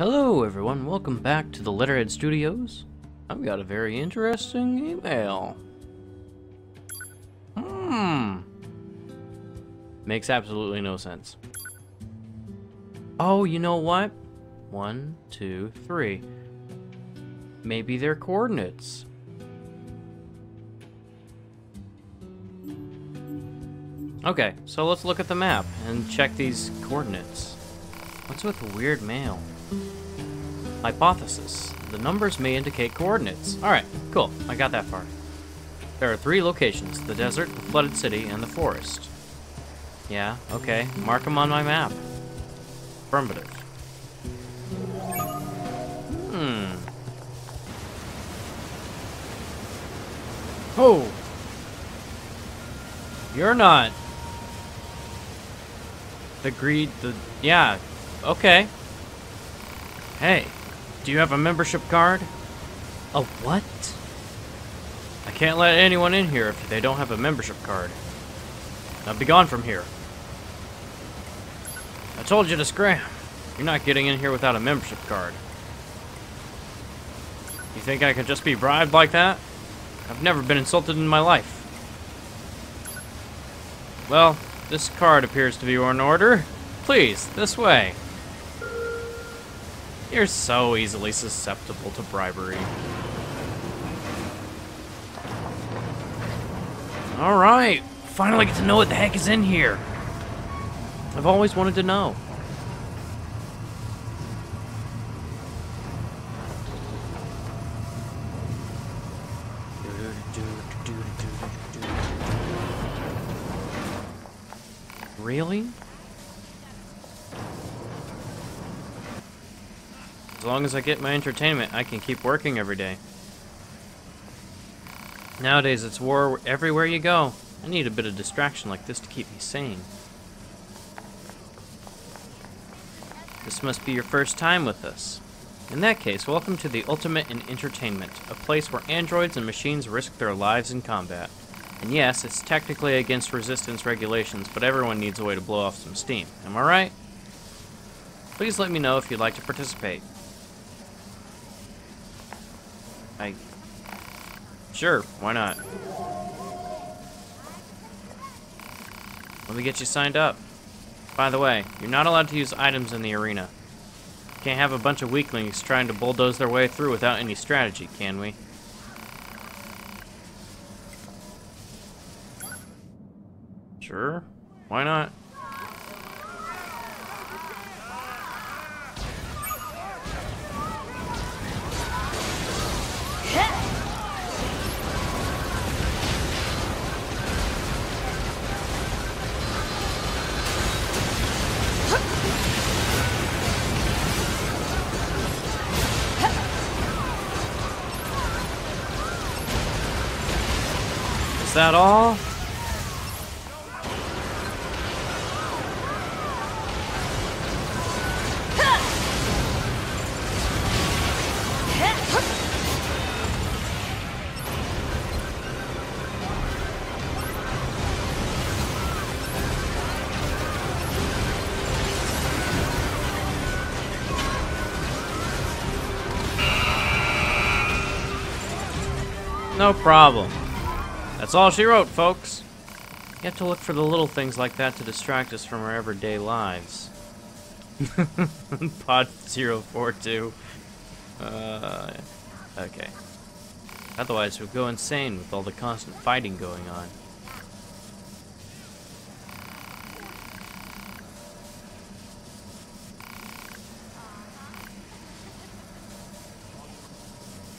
Hello everyone, welcome back to the Letterhead Studios. I've got a very interesting email. Makes absolutely no sense. Oh, you know what? 1, 2, 3. Maybe they're coordinates. Okay, so let's look at the map and check these coordinates. What's with the weird mail? Hypothesis. The numbers may indicate coordinates. Alright, cool. I got that far. There are 3 locations. The desert, the flooded city, and the forest. Yeah, okay. Mark them on my map. Affirmative. Oh! You're not... Yeah, okay. Hey. Do you have a membership card? A what? I can't let anyone in here if they don't have a membership card. Now be gone from here. I told you to scram. You're not getting in here without a membership card. You think I could just be bribed like that? I've never been insulted in my life. Well, this card appears to be in order. Please, this way. You're so easily susceptible to bribery. Alright, finally get to know what the heck is in here. I've always wanted to know. Really? As long as I get my entertainment, I can keep working every day. Nowadays, it's war everywhere you go. I need a bit of distraction like this to keep me sane. This must be your first time with us. In that case, welcome to the Ultimate in Entertainment, a place where androids and machines risk their lives in combat. And yes, it's technically against resistance regulations, but everyone needs a way to blow off some steam. Am I right? Please let me know if you'd like to participate. Sure, why not? Let me get you signed up. By the way, you're not allowed to use items in the arena. Can't have a bunch of weaklings trying to bulldoze their way through without any strategy, can we? Sure, why not? Is that all? No problem. That's all she wrote, folks. You have to look for the little things like that to distract us from our everyday lives. Pod 042. Okay. Otherwise, we'll go insane with all the constant fighting going on.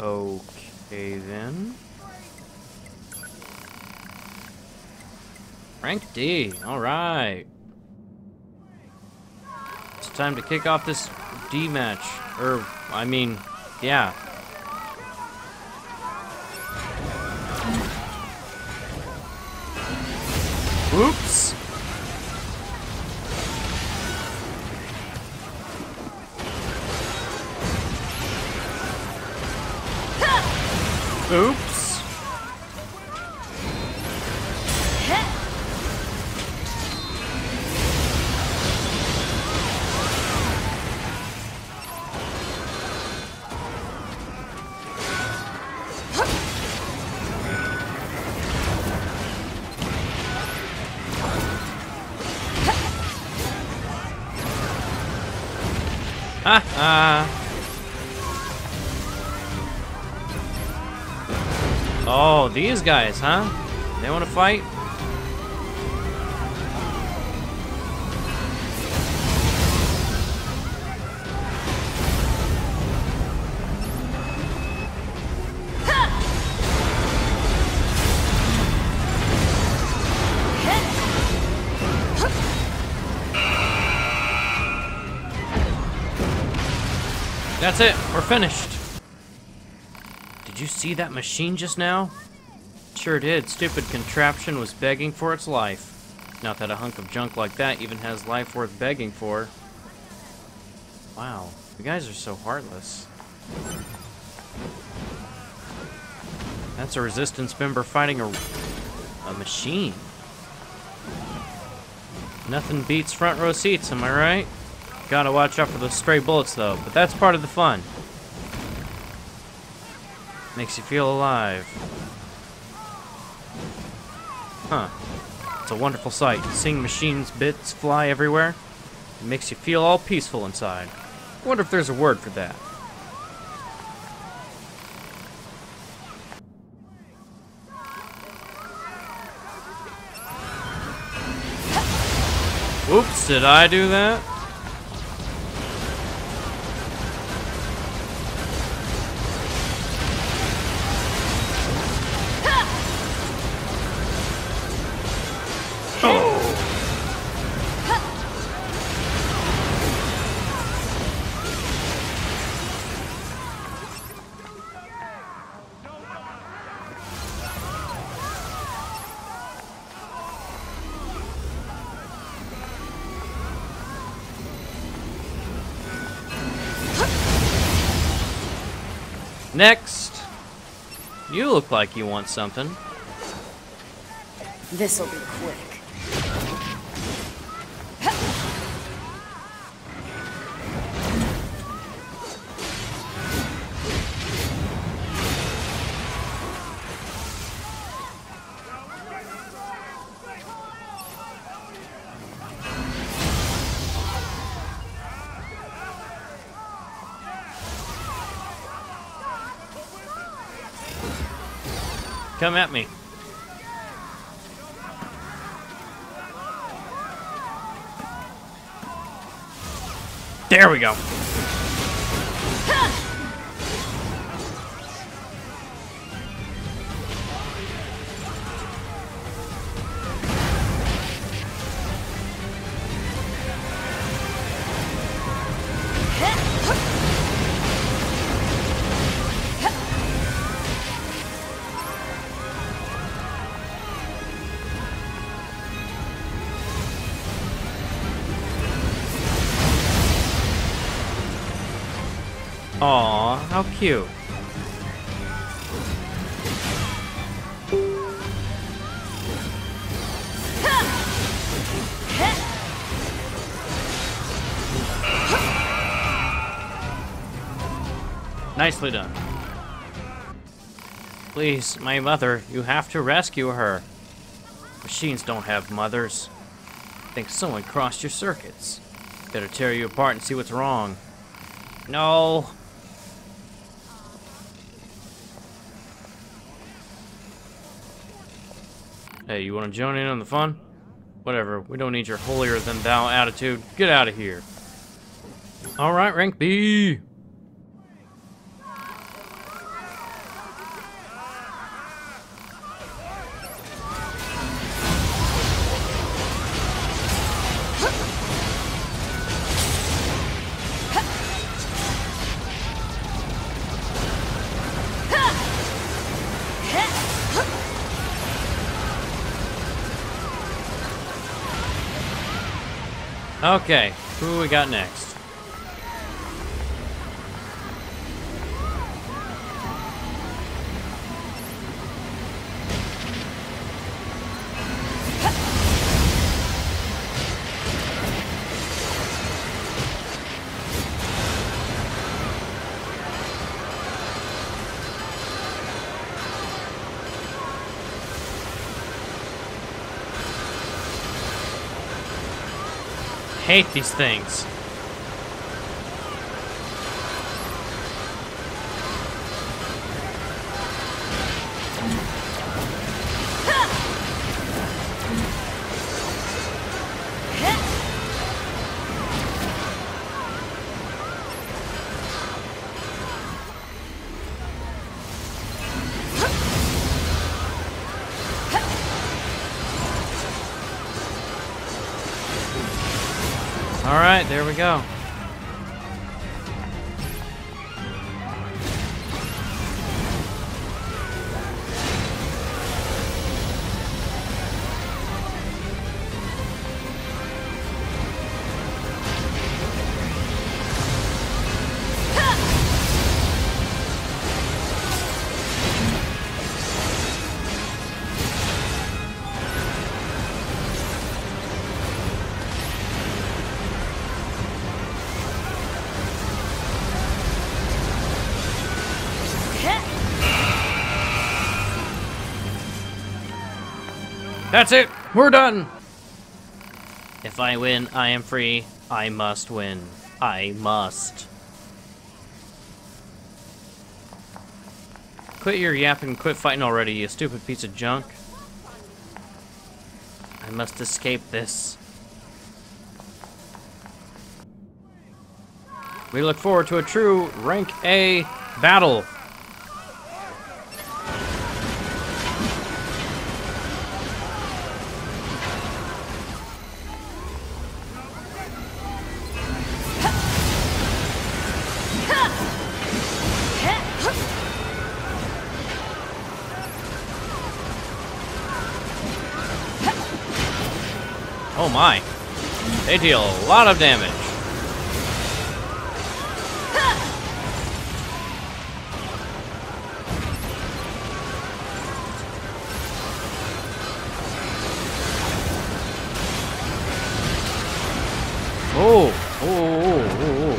Okay, then. Rank D, alright. It's time to kick off this D match. Yeah. Oops! Oops! Ha ha! Oh, these guys, huh? They want to fight? That's it. We're finished. Did you see that machine just now? Sure did. Stupid contraption was begging for its life. Not that a hunk of junk like that even has life worth begging for. Wow. You guys are so heartless. That's a resistance member fighting a machine. Nothing beats front row seats, am I right? Gotta watch out for those stray bullets, though, but that's part of the fun. Makes you feel alive. Huh. It's a wonderful sight, seeing machines' bits fly everywhere. It makes you feel all peaceful inside. I wonder if there's a word for that. Oops, did I do that? Next! You look like you want something. This'll be quick. Come at me. There we go. Aw, how cute. Nicely done. Please, my mother, you have to rescue her. Machines don't have mothers. I think someone crossed your circuits. Better tear you apart and see what's wrong. No. Hey, you want to join in on the fun? Whatever, we don't need your holier-than-thou attitude. Get out of here. All right, Rank B. Okay, who we got next? I hate these things. Alright, there we go. That's it! We're done! If I win, I am free. I must win. I must. Quit your yapping, quit fighting already, you stupid piece of junk. I must escape this. We look forward to a true Rank A battle. Oh my, they deal a lot of damage. Oh, oh, oh,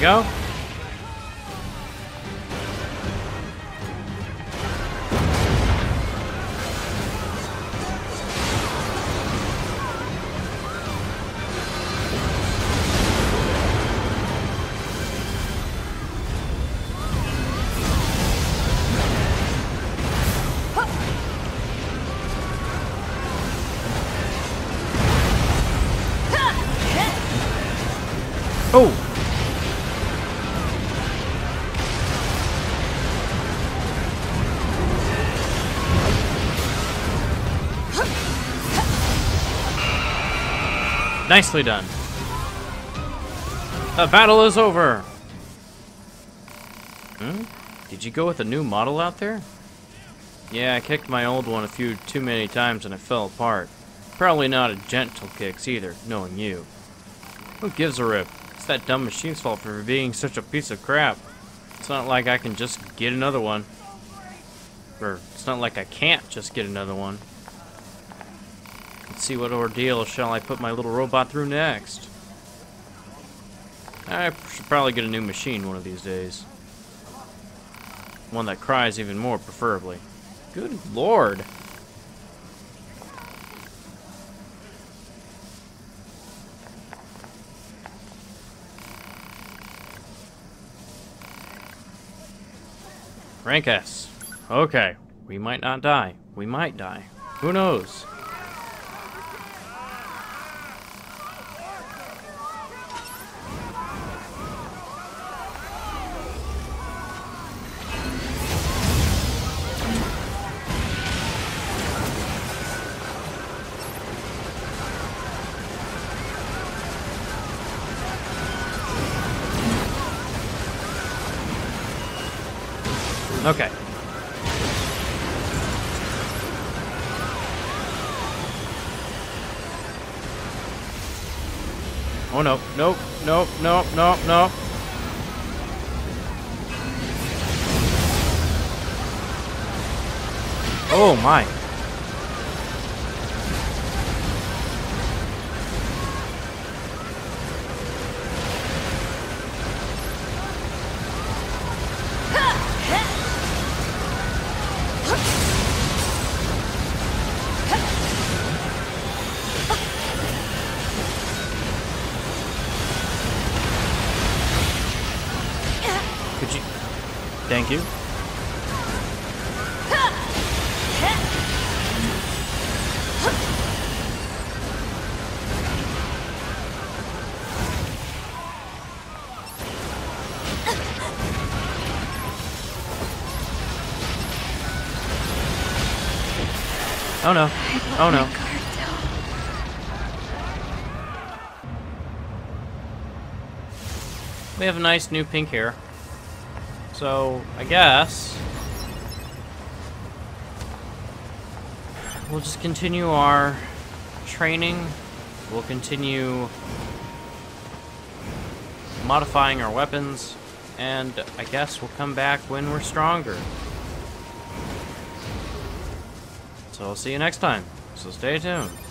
go. Oh. Nicely done. The battle is over. Hmm? Did you go with a new model out there? Yeah, I kicked my old one a few too many times and it fell apart. Probably not a gentle kicks either, knowing you. Who gives a rip? It's that dumb machine's fault for being such a piece of crap. It's not like I can just get another one. Or, it's not like I can't just get another one. Let's see what ordeal shall I put my little robot through next. I should probably get a new machine one of these days. One that cries even more, preferably. Good lord! Rank S. Okay. We might not die. We might die. Who knows? Okay. Oh no, nope, nope, nope, nope, nope. Oh my. Thank you. Oh no. Oh no. We have a nice new pink hair. So, I guess we'll just continue our training. We'll continue modifying our weapons, and I guess we'll come back when we're stronger. So, I'll see you next time. So, stay tuned.